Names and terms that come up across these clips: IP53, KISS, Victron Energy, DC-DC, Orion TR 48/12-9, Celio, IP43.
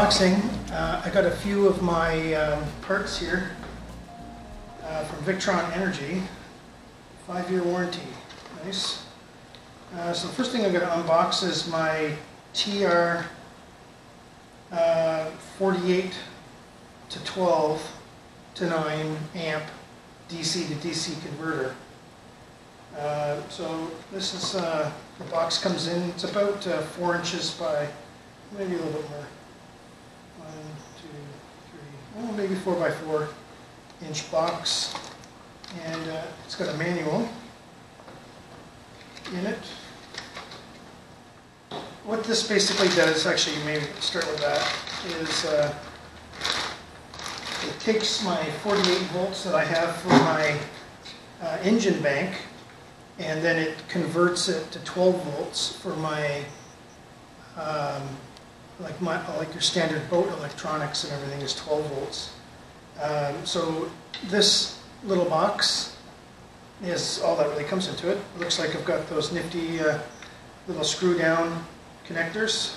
unboxing. I got a few of my parts here from Victron Energy. 5-year warranty. Nice. So the first thing I'm going to unbox is my TR 48/12-9 amp DC to DC converter. So this is the box comes in. It's about 4 inches by maybe a little bit more. 1, 2, 3, well, maybe 4 by 4 inch box, and it's got a manual in it. What this basically does, actually, maybe start with that, is it takes my 48 volts that I have for my engine bank, and then it converts it to 12 volts for my like your standard boat electronics and everything is 12 volts. So this little box is all that really comes into it. It looks like I've got those nifty little screw down connectors.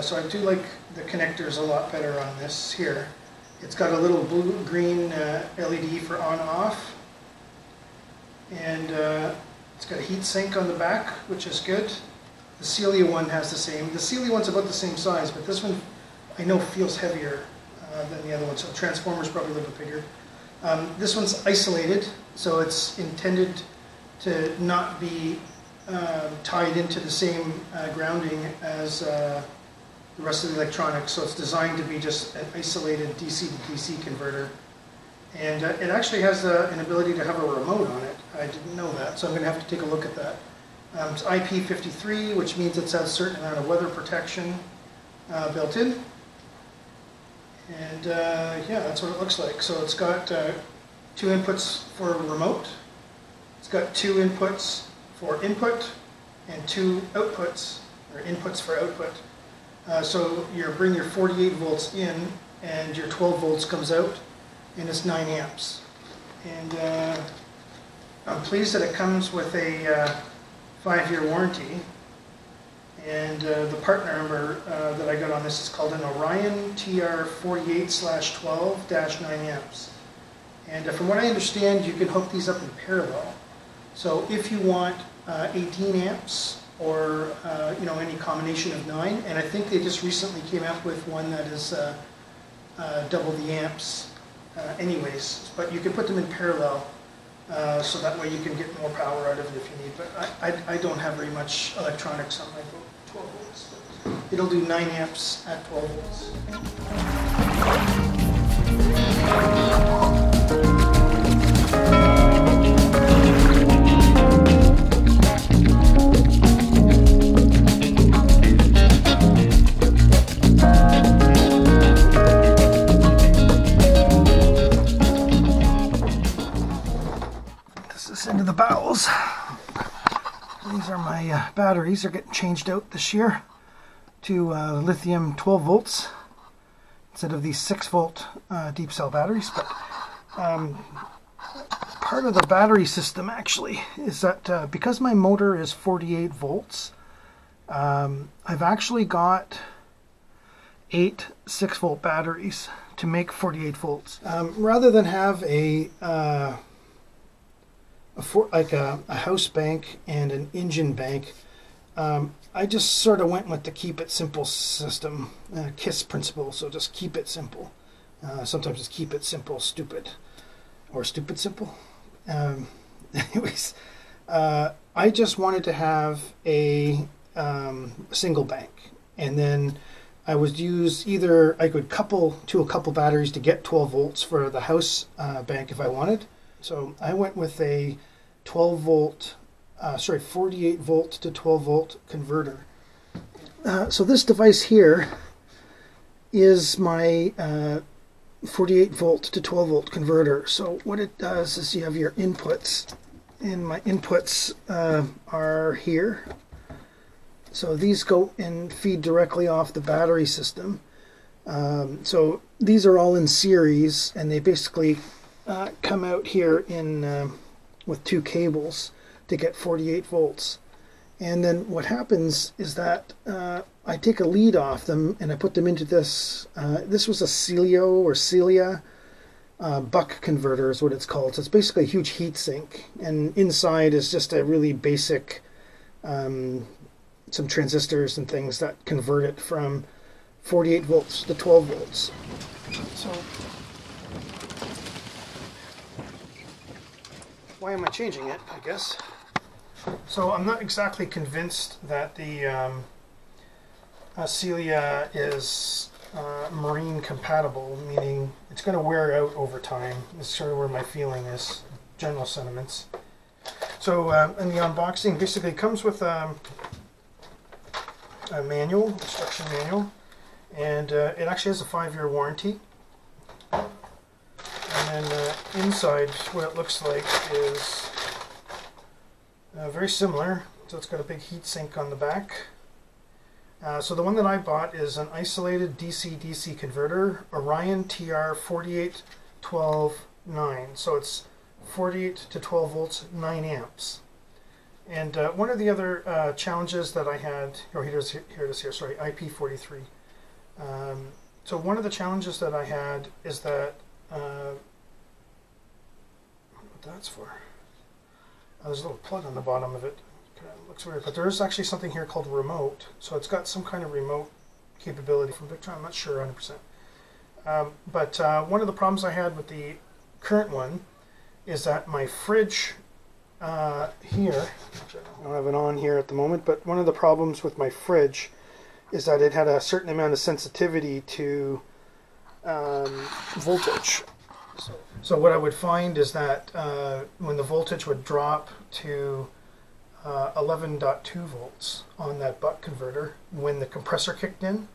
So I do like the connectors a lot better on this here. It's got a little blue-green LED for on-off. And it's got a heat sink on the back, which is good. The Celio one has the same. The Celio one's about the same size, but this one I know feels heavier than the other one. So the transformer's probably a little bit bigger. This one's isolated, so it's intended to not be tied into the same grounding as the rest of the electronics, so it's designed to be just an isolated DC to DC converter. And it actually has an ability to have a remote on it. I didn't know that, so I'm going to have to take a look at that. It's IP53, which means it has a certain amount of weather protection built in. And yeah, that's what it looks like. So it's got 2 inputs for a remote. It's got 2 inputs for input and 2 outputs, or inputs for output. So you bring your 48 volts in and your 12 volts comes out, and it's 9 amps. And I'm pleased that it comes with a 5-year warranty, and the part number that I got on this is called an Orion TR 48/12-9 amps. And from what I understand, you can hook these up in parallel. So if you want 18 amps or you know, any combination of 9, and I think they just recently came up with one that is double the amps anyways, but you can put them in parallel. So that way you can get more power out of it if you need. But I don't have very much electronics on my boat, 12 volts. It'll do 9 amps at 12 volts. Into the bowels. These are my batteries. They're getting changed out this year to lithium 12 volts instead of these 6-volt deep cell batteries. But part of the battery system actually is that because my motor is 48 volts, I've actually got 8 6-volt batteries to make 48 volts. Rather than have a house bank and an engine bank, I just sort of went with the keep it simple system, KISS principle. So just keep it simple. Sometimes it's keep it simple stupid, or stupid simple. Anyways, I just wanted to have a single bank, and then I would use either I could couple to a couple batteries to get 12 volts for the house bank if I wanted. So I went with a 48 volt to 12 volt converter. So this device here is my 48 volt to 12 volt converter. So what it does is you have your inputs, and my inputs are here. So these go and feed directly off the battery system. So these are all in series, and they basically come out here in with 2 cables to get 48 volts. And then what happens is that I take a lead off them and I put them into this, this was a Celio or Celia buck converter is what it's called. So it's basically a huge heat sink, and inside is just a really basic, some transistors and things that convert it from 48 volts to 12 volts. So why am I changing it, I guess? So I'm not exactly convinced that the Celia is marine compatible, meaning it's going to wear out over time. It's sort of where my feeling is, general sentiments. So in the unboxing, basically it comes with a manual, instruction manual, and it actually has a 5-year warranty. And then inside, what it looks like is very similar. So it's got a big heat sink on the back. So the one that I bought is an isolated DC-DC converter, Orion TR 48/12-9. So it's 48 to 12 volts, 9 amps. And one of the other challenges that I had, oh, here it is, sorry, IP43. So one of the challenges that I had is that, I don't know what that's for. Oh, there's a little plug on the bottom of it. It looks weird, but there is actually something here called remote. So it's got some kind of remote capability from Victron. I'm not sure 100%. But one of the problems I had with the current one is that my fridge here, I don't have it on here at the moment, but one of the problems with my fridge is that it had a certain amount of sensitivity to voltage. So what I would find is that when the voltage would drop to 11.2 volts on that buck converter, when the compressor kicked in,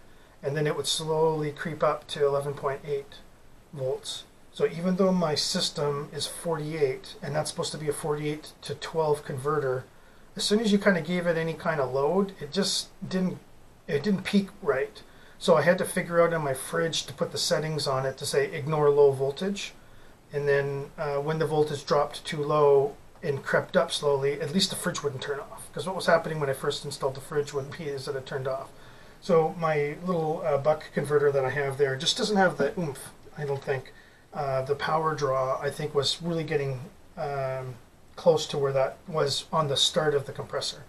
and then it would slowly creep up to 11.8 volts. So even though my system is 48, and that's supposed to be a 48 to 12 converter, as soon as you kind of gave it any kind of load, it just didn't, it didn't peak right. So I had to figure out in my fridge to put the settings on it to say ignore low voltage, and then when the voltage dropped too low and crept up slowly, at least the fridge wouldn't turn off. Because what was happening when I first installed the fridge wouldn't be is that it turned off. So my little buck converter that I have there just doesn't have the oomph, I don't think. The power draw, I think, was really getting close to where that was on the start of the compressor.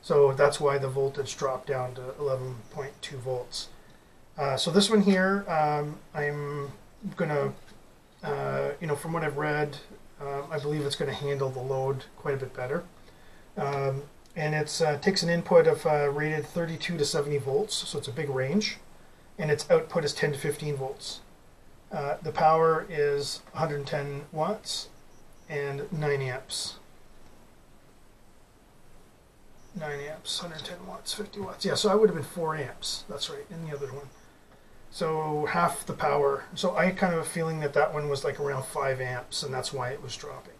So that's why the voltage dropped down to 11.2 volts. So this one here, I'm gonna, you know, from what I've read, I believe it's going to handle the load quite a bit better. And it takes an input of rated 32 to 70 volts, so it's a big range. And its output is 10 to 15 volts. The power is 110 watts and 9 amps. 9 amps, 110 watts, 50 watts. Yeah, so I would have been 4 amps. That's right, in the other one. So half the power. So I kind of have a feeling that that one was like around 5 amps, and that's why it was dropping.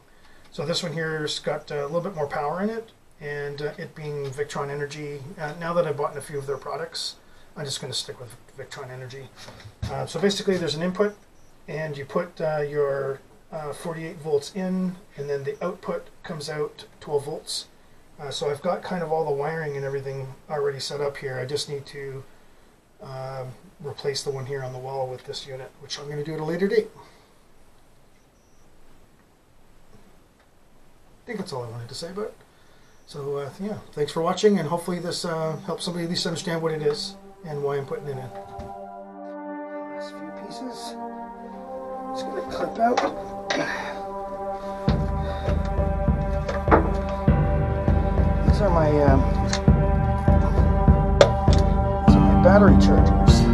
So this one here's got a little bit more power in it, and it being Victron Energy. Now that I've bought a few of their products, I'm just going to stick with Victron Energy. So basically there's an input, and you put your 48 volts in, and then the output comes out 12 volts. So I've got kind of all the wiring and everything already set up here. I just need to replace the one here on the wall with this unit, which I'm going to do at a later date. I think that's all I wanted to say about it. So yeah, thanks for watching, and hopefully this helps somebody at least understand what it is and why I'm putting it in. Last few pieces. I'm just going to clip out. These are my battery chargers.